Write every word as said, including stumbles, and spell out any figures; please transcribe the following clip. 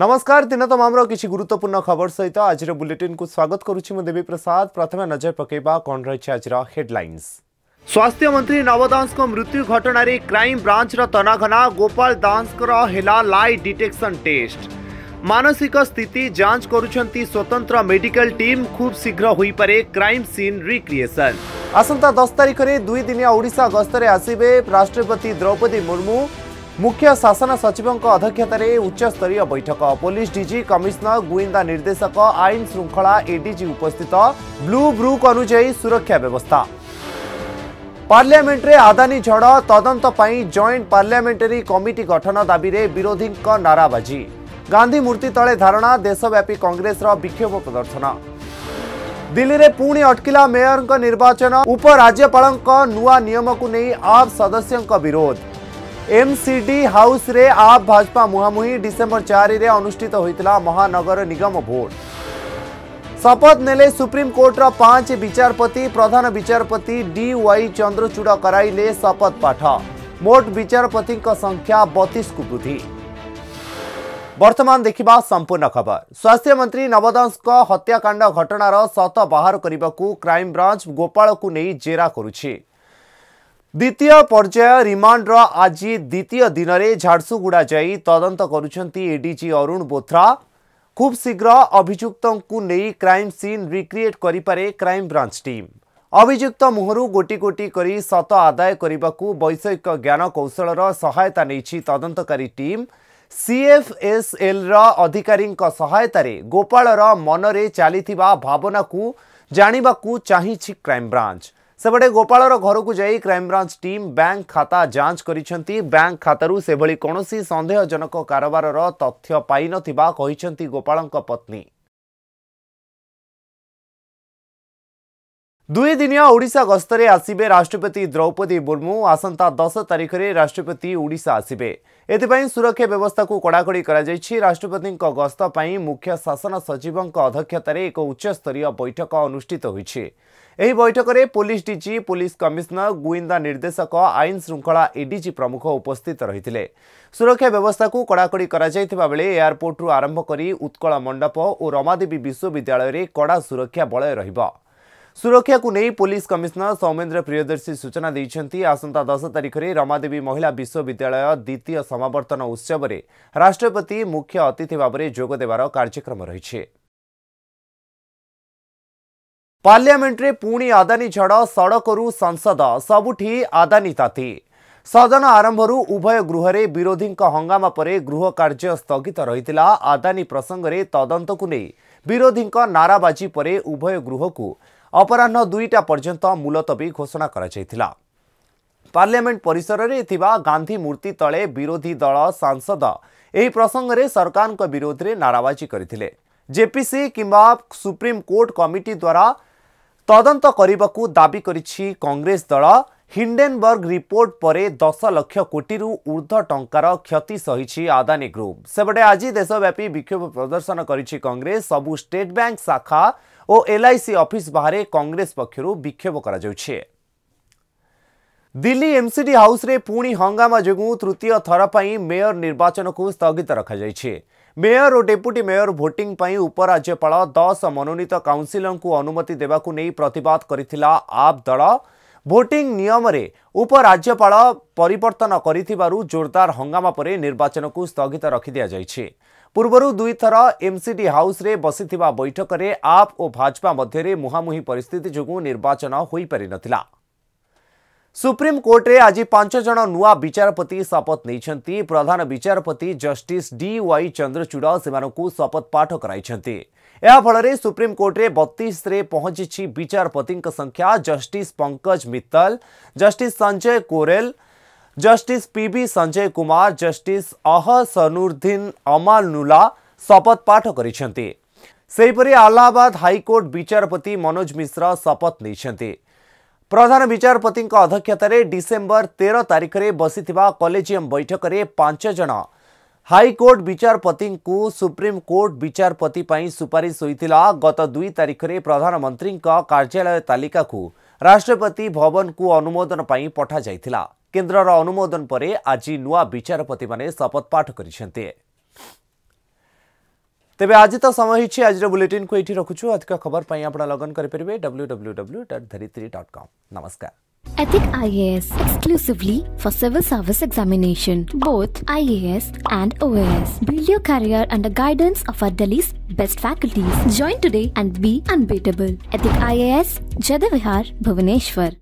नमस्कार दिन तमामर किसी गुरुत्वपूर्ण खबर सहित आज बुलेटिन को स्वागत करुच्ची मु देवी प्रसाद। प्रथम नजर पकेबा कोन रहिछि आज रा हेडलाइंस। स्वास्थ्य मंत्री नवदास को मृत्यु घटना रे क्राइम ब्रांच रा तनाघना गोपाल दास को हेला लाई डिटेक्शन टेस्ट। मानसिक स्थिति जांच करुछंती स्वतंत्र मेडिकल टीम, खूब शीघ्र होई पारे क्राइम सीन रिक्रिएशन। आसंता दस तारीख रे दुई दिनिया ओडिशा गस्तरे आसिबे राष्ट्रपति द्रौपदी मुर्मू। मुख्य शासन सचिवों अध्यक्षतार उच्चस्तरीय बैठक। पुलिस डीजी, कमिश्नर, गुइंदा निर्देशक, आईन श्रृंखला एडीजी उपस्थित। ब्लू ब्रुक अनुजाई सुरक्षा व्यवस्था। पार्लियामेंट रे आदानी झड़ तदंत पई जॉइंट पार्लियामेंटरी कमिटी गठन दाबी रे विरोधी नाराबाजी। गांधी मूर्ति तले धारणा, देशव्यापी कांग्रेस विक्षोभ प्रदर्शन। दिल्ली में पुणी अटकिला मेयर निर्वाचन। उपराज्यपाल नुआ नियम को नहीं आप सदस्यों विरोध। एमसीडी हाउस रे आप भाजपा मुहामुही। डिसेंबर चार रे अनुष्ठित होइतला महानगर निगम भोट। शपथ नेले सुप्रीम कोर्ट रा पांच विचारपति। प्रधान विचारपति डी वाई चंद्रचूड़ कराइले शपथ पाठ। मोट विचारपति का संख्या बत्तीस को वृद्धि। वर्तमान देखिबा संपूर्ण खबर। स्वास्थ्य मंत्री नवदास का हत्याकांड घटनार सत बाहर करने क्राइम ब्रांच गोपाल को नहीं जेरा करुछि। द्वितीय पर्याय रिमांडर आज द्वितीय दिन में झारसुगुड़ा जाई तदंत करुछंती एडीजी अरुण बोथरा। खूब शीघ्र अभियुक्तों को नहीं क्राइम सीन रिक्रिएट करि पारे क्राइम ब्रांच टीम। अभियुक्त मुहरु गोटी गोटी करी सत आदाय करने वैषयिक ज्ञान कौशल सहायता नहीं तदंतकारी टीम। सी एफ एस एल अधिकारी सहायतार गोपाल मनरे चली भावना को जाणिबा को चाहिछि क्राइम ब्रांच। सेपटे गोपाल घर को जाई क्राइम ब्रांच टीम बैंक खाता जांच करिसेंती। बैंक खातारू सेभली कोनोसी संदेहजनक कारोबार तथ्य पाई नथिबा कहिसेंती गोपाल पत्नी। दुई दिनिया ओडिशा गस्तरे आसिबे राष्ट्रपति द्रौपदी मुर्मू। आसंता दस तारीख रे राष्ट्रपति ओडिशा आसिबे। एथिपाई सुरक्षा व्यवस्था को कड़ाकड़ी करा जायछि। राष्ट्रपति गस्त पाई मुख्य शासन सचिवों अध्यक्षतार एक उच्चस्तरीय बैठक अनुष्ठित होइछि। एही बैठक में पुलिस डीजी, पुलिस कमिश्नर, गुइंदा निर्देशक, आईन श्रृंखला एडीजी प्रमुख उपस्थित रहिथिले। सुरक्षा व्यवस्था को कड़ाकड़ी करा जायथिबा बेले एयरपोर्ट आरंभ करी उत्कल मंडप और रमादेवी विश्वविद्यालय रे कड़ा सुरक्षा बलय रहिबा। सुरक्षा को नहीं पुलिस कमिश्नर सौमेन्द्र प्रियदर्शी सूचना देइछंती। आसंता दस तारीख रे रमादेवी महिला विश्वविद्यालय द्वितीय समावर्तन उत्सव रे राष्ट्रपति मुख्य अतिथि भाव में जोग देवार कार्यक्रम रहिछि। पार्लियामेंट रे पुणी आदानी झड़। सड़करू संसद, सबुठी आदानी ताती। सदन आरंभरू उभय गृह रे विरोधी हंगामा परे गृह कार्य स्थगित रहितिला। आदानी प्रसंग रे तदंत को नहीं विरोधी नाराबाजी परे उभय गृह को अपराह्न दुईटा पर्यंत मुलतवी घोषणा करा जायतिला। पार्लियामेंट परिसर रे थिबा गांधी मूर्ति तले विरोधी दल सांसद एही प्रसंग रे सरकार को विरोध रे नाराबाजी करथिले। जेपीसी किंबा सुप्रीम कोर्ट कमिटी द्वारा तदंत करने दाबी करिछि कांग्रेस दल। हिंडेनबर्ग रिपोर्ट परे दस लाख कोटी रु ऊर्ध्व टंकार क्षति सहिछि आदानी ग्रुप। सेपटे आज देशव्यापी विक्षोभ प्रदर्शन करिछि कांग्रेस। सबु स्टेट बैंक शाखा और एल आई सी ऑफिस बाहर कांग्रेस पक्षरु विक्षोभ करा जाउछि। दिल्ली एमसीडी हाउस रे पुणी हंगामा जोगु तृतीय थर पई मेयर निर्वाचन को स्थगित रखा जाइछि। मेयर और डेप्यूटी मेयर भोटिंग पई उपराज्यपाल दस मनोनीत काउंसिलर को अनुमति देबा को नै प्रतिवाद करिथिला आप दल। भोटिंग नियम रे उपराज्यपाल परिवर्तन करिथिबारु जोरदार हंगामा परे निर्वाचन को स्थगित रखि दिया जाइछि। पूर्वरु दुई थर एमसीडी हाउस रे बसिथिबा बैठक रे आप और भाजपा मध्य रे मुहामुही परिस्थिति जोगु निर्वाचन होई पारि नथिला। सुप्रीम कोर्ट रे आज पांच जन नुआ विचारपति शपथ नैछंती। प्रधान विचारपति जस्टिस डी वाई चंद्रचूड़ सेमानकु शपथ पाठ कराइछंती। या फल रे सुप्रीम कोर्ट रे बत्तीस रे पहुंची विचारपति संख्या। Justice Pankaj Mittal, justice Sanjay Karol, justice PB Sanjay Kumar, justice अहस अनुरुद्दीन Amanullah शपथ पाठ करिछंती। सेहिपरि अलाहाबाद हाईकोर्ट विचारपति मनोज मिश्रा शपथ नैछंती। प्रधान विचारपति अध्यक्षतार डिसेंबर तेरह तारीख रे बसिथिबा कलेजियम बैठक रे पांच जन हाईकोर्ट विचारपति को सुप्रीम कोर्ट विचारपति सुपारिश होइतिला। गत दुई तारीख रे प्रधानमंत्री कार्यालय तालिका को राष्ट्रपति भवन को अनुमोदन पई पठा जाइतिला। केन्द्र अनुमोदन परे आज नुआ विचारपति शपथ पाठ करिसेंते। तेज आज तो समय होगी आज बुलेटिन को ये रखुचु अधिक खबर पर आप लगन करेंगे W W W dot Dharitri dot com. नमस्कार। Ethic I A S exclusively for civil service examination, both I A S and O A S. Build your career under guidance of our Delhi's best faculties. Join today and be unbeatable. Ethic I A S, Jada Vihar, Bhubaneswar.